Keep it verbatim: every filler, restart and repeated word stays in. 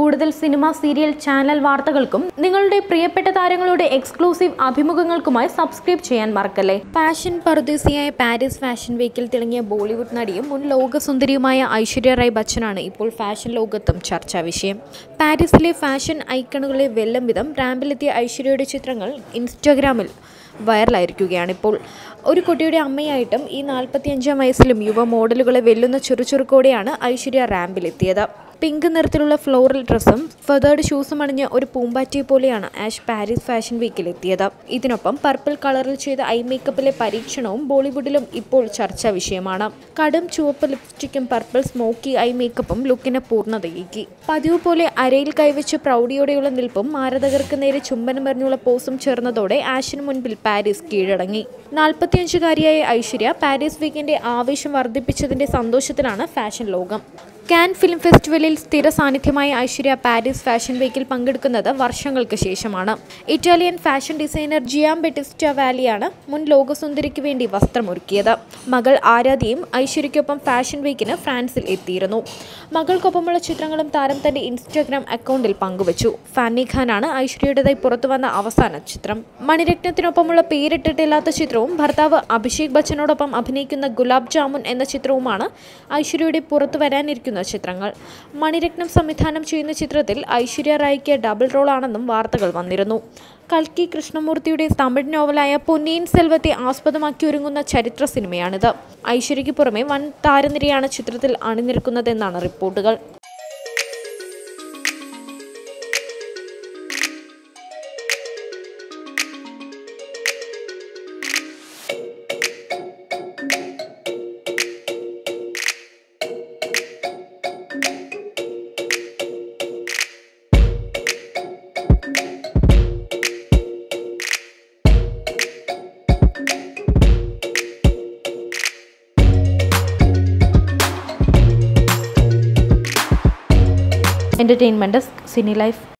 കൂടുതൽ cinema, serial, channel വാർത്തകൾക്കും നിങ്ങളുടെ പ്രിയപ്പെട്ട താരങ്ങളുടെ എക്സ്ക്ലൂസീവ് അഭിമുഖങ്ങൾക്കുമായി സബ്സ്ക്രൈബ് ചെയ്യാൻ മറക്കല്ലേ. ഫാഷൻ പർദേശിയായ പാരീസ് ഫാഷൻ വീക്കിൽ തിളങ്ങിയ ബോളിവുഡ് നടിയും മുൻ ലോകസുന്ദരിയുമായ ഐശ്വര്യ റായ് ബച്ചനാണ് ഇപ്പോൾ ഫാഷൻ ലോകത്തും ചർച്ചാ വിഷയം. പാരീസിലെ ഫാഷൻ ഐക്കണുകളെ വെല്ലും വിധം റാമ്പിലെത്തിയ ഐശ്വര്യയുടെ ചിത്രങ്ങൾ ഇൻസ്റ്റാഗ്രാമിൽ വൈറലായിരിക്കുകയാണിപ്പോൾ. ഒരു കുട്ടിയുടെ അമ്മയായിട്ടും ഈ നാൽപ്പത്തിയഞ്ചാം വയസ്സിലും യുവ മോഡലുകളെ വെല്ലുന്ന ചുറുചുറുക്കോടെയാണ് ഐശ്വര്യ റാമ്പിലെത്തിയത്. പിങ്ക് നിറത്തിലുള്ള ഫ്ലോറൽ ഡ്രസ്സും ഫെതേർഡ് ഷൂസും അണിഞ്ഞ ഒരു പൂമ്പാറ്റയെ പോലെയാണ് ആഷ് പാരീസ് ഫാഷൻ വീക്കിലെത്തിയത്. ഇതിനൊപ്പം പർപ്പിൾ കളറിൽ ചെയ്ത ഐ മേക്കപ്പിലെ പരീക്ഷണവും ബോളിവുഡിലും ഇപ്പോൾ ചർച്ചാ വിഷയമാണ്. കടും ചുവപ്പ് ലിപ്സ്റ്റിക്കും പർപ്പിൾ സ്മോക്കി ഐ മേക്കപ്പും ലുക്കിന് പൂർണ്ണതയേകി. പതിവ് പോലെ അരയിൽ കൈവച്ച് പ്രൗഢിയോടെയുള്ള നിൽപ്പും ആരാധകർക്ക് നേരെ ചുംബനമെറിഞ്ഞുള്ള പോസും ചേർന്നതോടെ ആഷിന് മുൻപിൽ പാരീസ് കീഴടങ്ങി. നാൽപ്പത്തിയഞ്ചുകാരിയായ ഐശ്വര്യ പാരീസ് വീക്കിന്റെ ആവേശം വർദ്ധിപ്പിച്ചതിന്റെ സന്തോഷത്തിലാണ് ഫാഷൻ ലോകം. കാൻ ഫിലിം ഫെസ്റ്റിവലിൽ സ്ഥിര സാന്നിധ്യമായ ഐശ്വര്യ പാരീസ് ഫാഷൻ വീക്കിൽ പങ്കെടുക്കുന്നത് വർഷങ്ങൾക്ക് ശേഷമാണ്. ഇറ്റാലിയൻ ഫാഷൻ ഡിസൈനർ ജിയാംബെറ്റിസ്റ്റ വാലിയാണ് മുൻ ലോകസുന്ദരിക്ക് വേണ്ടി വസ്ത്രമൊരുക്കിയത്. മകൾ ആരാധ്യയും ഐശ്വര്യയ്ക്കൊപ്പം ഫാഷൻ വീക്കിന് ഫ്രാൻസിൽ എത്തിയിരുന്നു. മകൾക്കൊപ്പമുള്ള ചിത്രങ്ങളും താരം തന്റെ ഇൻസ്റ്റാഗ്രാം അക്കൗണ്ടിൽ പങ്കുവച്ചു. ഫാനി ഖാനാണ് ഐശ്വര്യയുടേതായി പുറത്തുവന്ന അവസാന ചിത്രം. മണിരത്നത്തിനൊപ്പമുള്ള പേരിട്ടിട്ടില്ലാത്ത ചിത്രവും ഭർത്താവ് അഭിഷേക് ബച്ചനോടൊപ്പം അഭിനയിക്കുന്ന ഗുലാബ് ജാമുൻ എന്ന ചിത്രവുമാണ് ഐശ്വര്യയുടെ പുറത്തു വരാനിരിക്കുന്നത് ചിത്രങ്ങൾ. മണിരത്നം സംവിധാനം ചെയ്യുന്ന ചിത്രത്തിൽ ഐശ്വര്യ റായിക്ക് ഡബിൾ റോൾ ആണെന്നും വാർത്തകൾ വന്നിരുന്നു. കൽക്കി കൃഷ്ണമൂർത്തിയുടെ തമിഴ് നോവലായ പൊന്നിയിൻ സെൽവത്തെ ആസ്പദമാക്കി ഒരുങ്ങുന്ന ചരിത്ര സിനിമയാണിത്. ഐശ്വര്യയ്ക്ക് പുറമെ വൻ താരനിരയാണ് ചിത്രത്തിൽ അണിനിരക്കുന്നതെന്നാണ് റിപ്പോർട്ടുകൾ. Entertainment Desk, Cine Life.